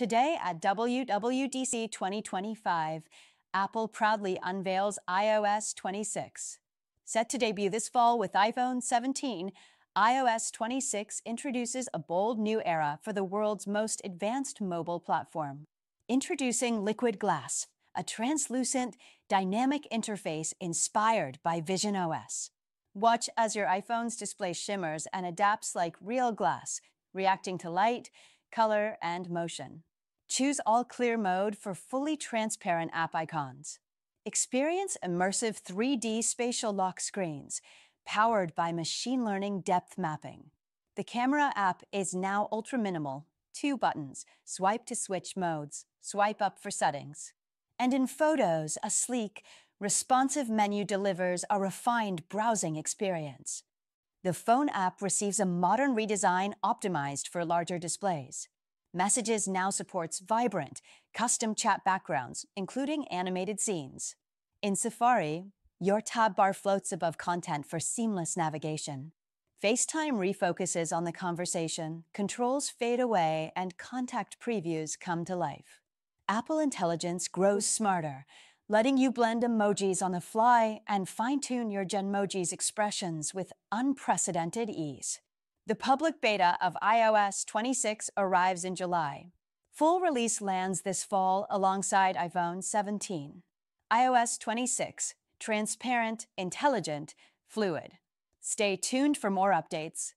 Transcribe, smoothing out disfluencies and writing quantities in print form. Today at WWDC 2025, Apple proudly unveils iOS 26. Set to debut this fall with iPhone 17, iOS 26 introduces a bold new era for the world's most advanced mobile platform. Introducing Liquid Glass, a translucent, dynamic interface inspired by Vision OS. Watch as your iPhone's display shimmers and adapts like real glass, reacting to light, color, and motion. Choose all clear mode for fully transparent app icons. Experience immersive 3D spatial lock screens, powered by machine learning depth mapping. The camera app is now ultra-minimal, 2 buttons, swipe to switch modes, swipe up for settings. And in Photos, a sleek, responsive menu delivers a refined browsing experience. The phone app receives a modern redesign optimized for larger displays. Messages now supports vibrant, custom chat backgrounds, including animated scenes. In Safari, your tab bar floats above content for seamless navigation. FaceTime refocuses on the conversation, controls fade away, and contact previews come to life. Apple Intelligence grows smarter, letting you blend emojis on the fly and fine-tune your Genmoji's expressions with unprecedented ease. The public beta of iOS 26 arrives in July. Full release lands this fall alongside iPhone 17. iOS 26. Transparent, intelligent, fluid. Stay tuned for more updates.